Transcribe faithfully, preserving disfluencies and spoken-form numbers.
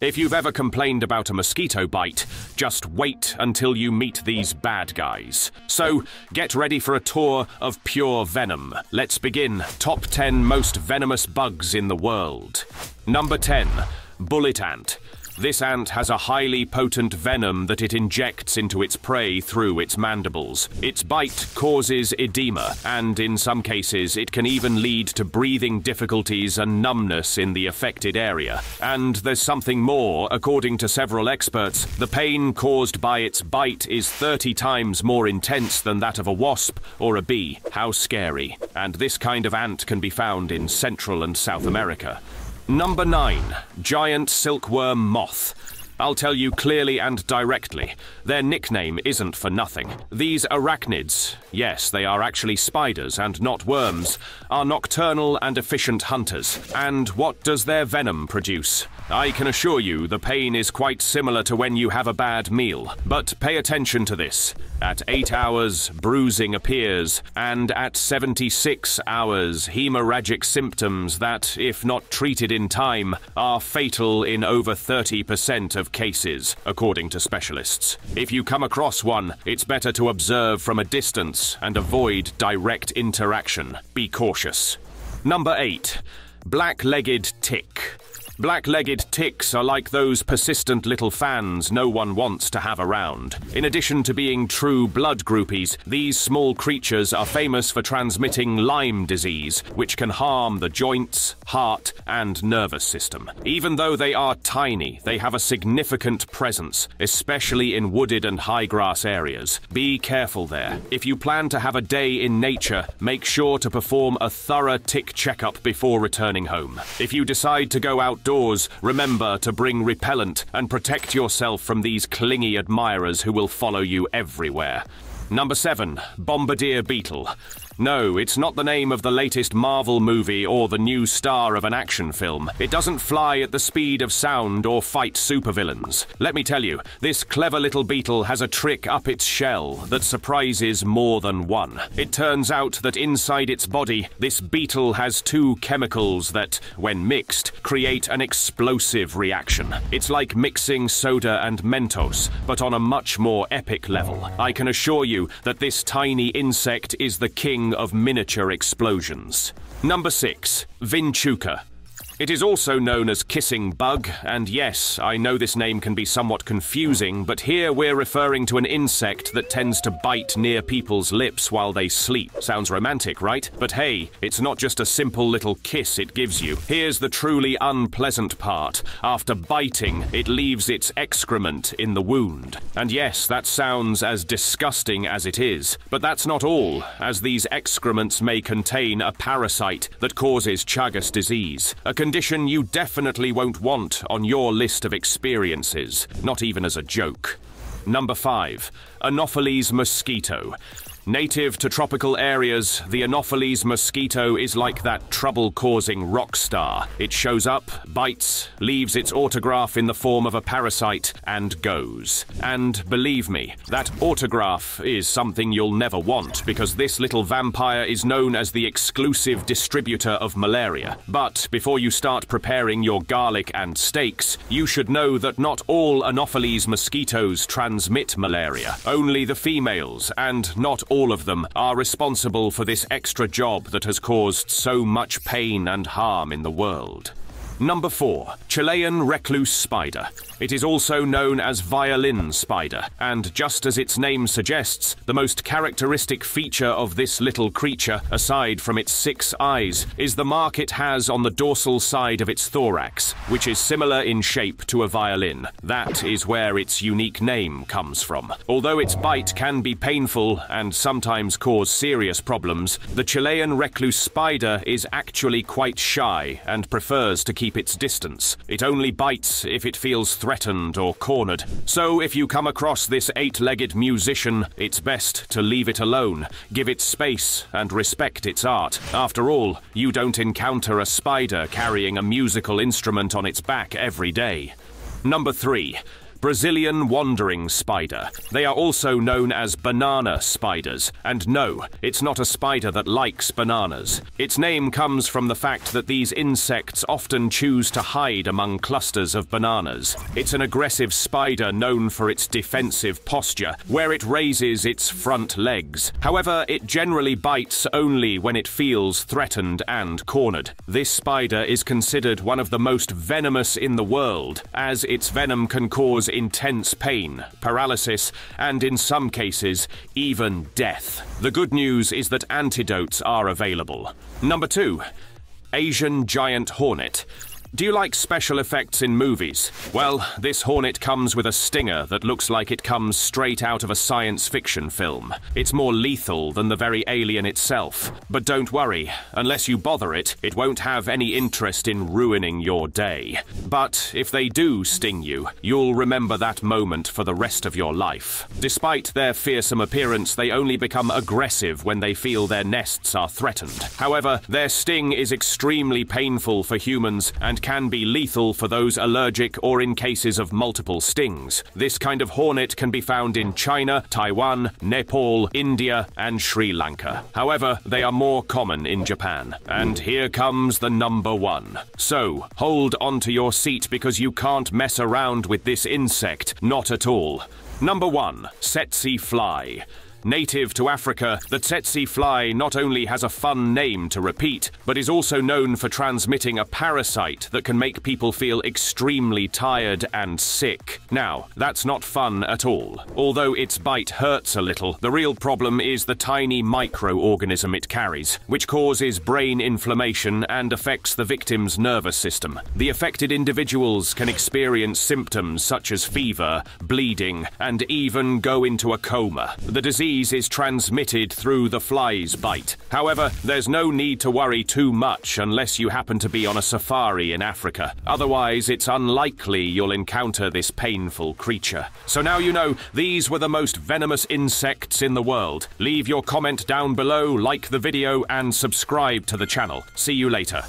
If you've ever complained about a mosquito bite, just wait until you meet these bad guys. So, get ready for a tour of pure venom. Let's begin. Top ten most venomous bugs in the world. Number ten. Bullet ant. This ant has a highly potent venom that it injects into its prey through its mandibles. Its bite causes edema, and in some cases it can even lead to breathing difficulties and numbness in the affected area. And there's something more. According to several experts, the pain caused by its bite is thirty times more intense than that of a wasp or a bee. How scary. And this kind of ant can be found in Central and South America. Number nine. Giant silkworm moth. I'll tell you clearly and directly, their nickname isn't for nothing. These arachnids, yes, they are actually spiders and not worms, are nocturnal and efficient hunters. And what does their venom produce? I can assure you the pain is quite similar to when you have a bad meal. But pay attention to this. At eight hours, bruising appears, and at seventy-six hours, hemorrhagic symptoms that, if not treated in time, are fatal in over thirty percent of cases, according to specialists. If you come across one, it's better to observe from a distance and avoid direct interaction. Be cautious. Number eight. Black-legged tick. Black-legged ticks are like those persistent little fans no one wants to have around. In addition to being true blood groupies, these small creatures are famous for transmitting Lyme disease, which can harm the joints, heart, and nervous system. Even though they are tiny, they have a significant presence, especially in wooded and high grass areas. Be careful there. If you plan to have a day in nature, make sure to perform a thorough tick checkup before returning home. If you decide to go out Outdoors, remember to bring repellent and protect yourself from these clingy admirers who will follow you everywhere. Number seven. Bombardier beetle. No, it's not the name of the latest Marvel movie or the new star of an action film. It doesn't fly at the speed of sound or fight supervillains. Let me tell you, this clever little beetle has a trick up its shell that surprises more than one. It turns out that inside its body, this beetle has two chemicals that, when mixed, create an explosive reaction. It's like mixing soda and Mentos, but on a much more epic level. I can assure you that this tiny insect is the king of miniature explosions. Number six. Winchuka. It is also known as kissing bug, and yes, I know this name can be somewhat confusing, but here we're referring to an insect that tends to bite near people's lips while they sleep. Sounds romantic, right? But hey, it's not just a simple little kiss it gives you. Here's the truly unpleasant part. After biting, it leaves its excrement in the wound. And yes, that sounds as disgusting as it is, but that's not all, as these excrements may contain a parasite that causes Chagas disease, a condition you definitely won't want on your list of experiences, not even as a joke. Number five. Anopheles mosquito. Native to tropical areas, the Anopheles mosquito is like that trouble-causing rock star. It shows up, bites, leaves its autograph in the form of a parasite, and goes. And believe me, that autograph is something you'll never want, because this little vampire is known as the exclusive distributor of malaria. But before you start preparing your garlic and steaks, you should know that not all Anopheles mosquitoes transmit malaria. Only the females, and not all All of them are responsible for this extra job that has caused so much pain and harm in the world. Number four. Chilean recluse spider. It is also known as violin spider, and just as its name suggests, the most characteristic feature of this little creature, aside from its six eyes, is the mark it has on the dorsal side of its thorax, which is similar in shape to a violin. That is where its unique name comes from. Although its bite can be painful and sometimes cause serious problems, the Chilean recluse spider is actually quite shy and prefers to keep Keep its distance. It only bites if it feels threatened or cornered. So if you come across this eight-legged musician, it's best to leave it alone, give it space, and respect its art. After all, you don't encounter a spider carrying a musical instrument on its back every day. Number three. Brazilian wandering spider. They are also known as banana spiders, and no, it's not a spider that likes bananas. Its name comes from the fact that these insects often choose to hide among clusters of bananas. It's an aggressive spider known for its defensive posture, where it raises its front legs. However, it generally bites only when it feels threatened and cornered. This spider is considered one of the most venomous in the world, as its venom can cause intense pain, paralysis, and in some cases, even death. The good news is that antidotes are available. Number two, Asian Giant Hornet. Do you like special effects in movies? Well, this hornet comes with a stinger that looks like it comes straight out of a science fiction film. It's more lethal than the very alien itself. But don't worry, unless you bother it, it won't have any interest in ruining your day. But if they do sting you, you'll remember that moment for the rest of your life. Despite their fearsome appearance, they only become aggressive when they feel their nests are threatened. However, their sting is extremely painful for humans and can be lethal for those allergic or in cases of multiple stings. This kind of hornet can be found in China, Taiwan, Nepal, India, and Sri Lanka. However, they are more common in Japan. And here comes the number one. So, hold onto your seat because you can't mess around with this insect, not at all. Number one, Tsetse fly. Native to Africa, the tsetse fly not only has a fun name to repeat, but is also known for transmitting a parasite that can make people feel extremely tired and sick. Now, that's not fun at all. Although its bite hurts a little, the real problem is the tiny microorganism it carries, which causes brain inflammation and affects the victim's nervous system. The affected individuals can experience symptoms such as fever, bleeding, and even go into a coma. The disease is transmitted through the fly's bite. However, there's no need to worry too much unless you happen to be on a safari in Africa. Otherwise, it's unlikely you'll encounter this painful creature. So now you know, these were the most venomous insects in the world. Leave your comment down below, like the video, and subscribe to the channel. See you later.